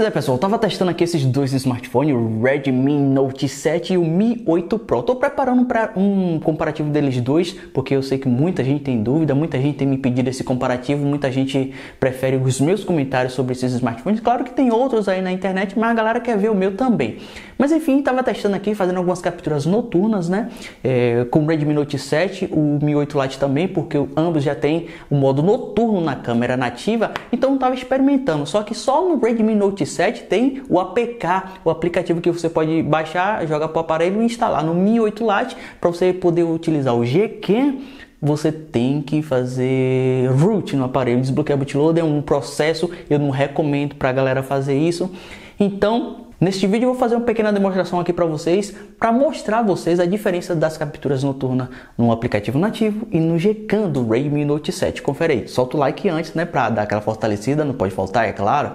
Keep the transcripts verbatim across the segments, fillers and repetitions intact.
Pois é, pessoal, eu tava testando aqui esses dois smartphones, o Redmi Note sete e o Mi oito Pro. Tô preparando para um comparativo deles dois, porque eu sei que muita gente tem dúvida, muita gente tem me pedido esse comparativo, muita gente prefere os meus comentários sobre esses smartphones. Claro que tem outros aí na internet, mas a galera quer ver o meu também. Mas enfim, tava testando aqui, fazendo algumas capturas noturnas, né? É, com o Redmi Note sete, o Mi oito Lite também, porque ambos já tem o modo noturno na câmera nativa, então eu tava experimentando. Só que só no Redmi Note sete tem o A P K, o aplicativo que você pode baixar, jogar para o aparelho e instalar no Mi oito Lite. Para você poder utilizar o Gcam, você tem que fazer root no aparelho, desbloquear o bootloader, é um processo, eu não recomendo para a galera fazer isso. Então, neste vídeo eu vou fazer uma pequena demonstração aqui para vocês, para mostrar a vocês a diferença das capturas noturnas no aplicativo nativo e no Gcam do Redmi Note sete. Confere aí, solta o like antes, né, para dar aquela fortalecida, não pode faltar, é claro.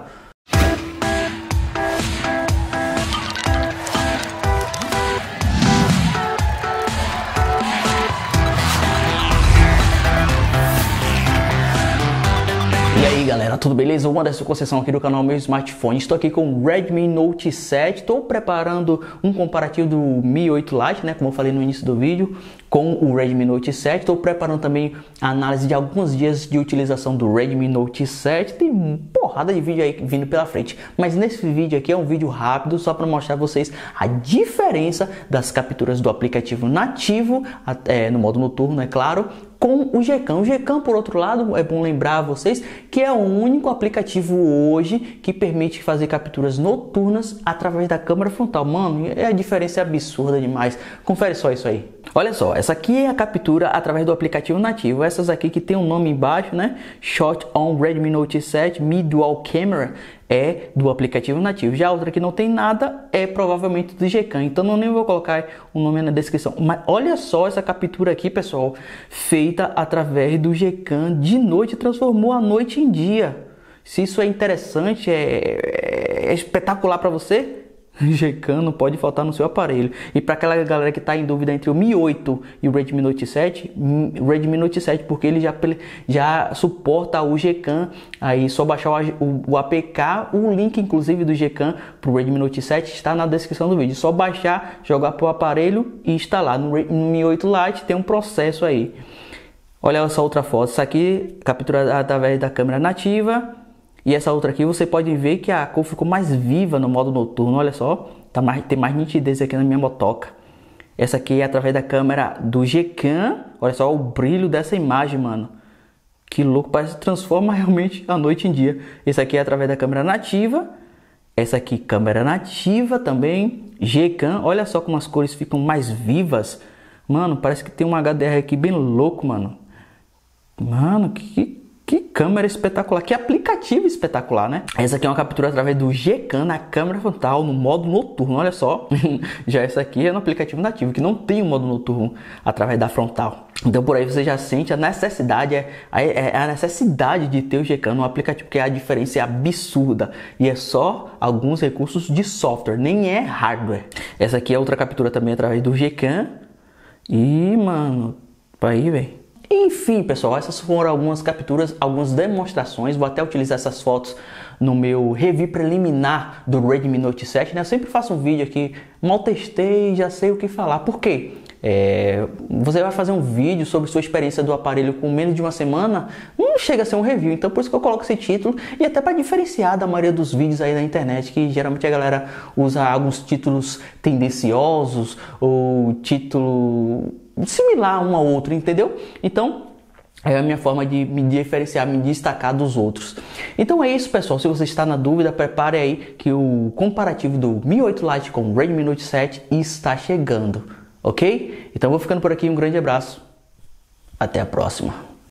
Galera, tudo beleza? Uma dessa concessão aqui do canal Meu Smartphone. Estou aqui com o Redmi Note sete. Estou preparando um comparativo do Mi oito Lite, né? Como eu falei no início do vídeo, com o Redmi Note sete. Estou preparando também a análise de alguns dias de utilização do Redmi Note sete. Tem uma porrada de vídeo aí vindo pela frente, mas nesse vídeo aqui é um vídeo rápido só para mostrar a vocês a diferença das capturas do aplicativo nativo, é, no modo noturno, é claro, com o Gcam. O Gcam, por outro lado, é bom lembrar a vocês que é o único aplicativo hoje que permite fazer capturas noturnas através da câmera frontal. Mano, é a diferença absurda demais. Confere só isso aí. Olha só, essa aqui é a captura através do aplicativo nativo. Essas aqui que tem um nome embaixo, né? Shot on Redmi Note sete, Mi Dual Camera, é do aplicativo nativo. Já a outra que não tem nada é provavelmente do Gcam. Então não nem vou colocar o nome na descrição. Mas olha só essa captura aqui, pessoal, feita através do Gcam de noite, transformou a noite em dia. Se isso é interessante, é, é espetacular para você. Gcam não pode faltar no seu aparelho. E para aquela galera que está em dúvida entre o Mi oito e o Redmi Note sete, o Redmi Note sete, porque ele já, já suporta o Gcam. Aí só baixar o, o, o A P K, o link inclusive do Gcam para o Redmi Note sete está na descrição do vídeo. Só baixar, jogar para o aparelho e instalar. No, no Mi oito Lite tem um processo aí. Olha essa outra foto, essa aqui capturada através da câmera nativa. E essa outra aqui você pode ver que a cor ficou mais viva no modo noturno. Olha só, tá mais, tem mais nitidez aqui na minha motoca. Essa aqui é através da câmera do Gcam. Olha só o brilho dessa imagem, mano. Que louco, parece que transforma realmente a noite em dia. Essa aqui é através da câmera nativa. Essa aqui, câmera nativa também. Gcam, olha só como as cores ficam mais vivas. Mano, parece que tem um H D R aqui bem louco, mano. Mano, que... Que câmera espetacular, que aplicativo espetacular, né? Essa aqui é uma captura através do Gcam na câmera frontal, no modo noturno, olha só. Já essa aqui é no aplicativo nativo, que não tem o modo noturno através da frontal. Então por aí você já sente a necessidade, a, a necessidade de ter o Gcam no aplicativo, porque a diferença é absurda. E é só alguns recursos de software, nem é hardware. Essa aqui é outra captura também através do Gcam. E, mano, tá aí, velho. Enfim, pessoal, essas foram algumas capturas, algumas demonstrações. Vou até utilizar essas fotos no meu review preliminar do Redmi Note sete, né? Eu sempre faço um vídeo aqui, mal testei, já sei o que falar. Por quê? É, você vai fazer um vídeo sobre sua experiência do aparelho com menos de uma semana, não chega a ser um review, então por isso que eu coloco esse título, e até para diferenciar da maioria dos vídeos aí na internet, que geralmente a galera usa alguns títulos tendenciosos ou título similar um ao outro, entendeu? Então é a minha forma de me diferenciar, me destacar dos outros. Então é isso, pessoal. Se você está na dúvida, prepare aí que o comparativo do Mi oito Lite com o Redmi Note sete está chegando. Ok? Então vou ficando por aqui. Um grande abraço. Até a próxima.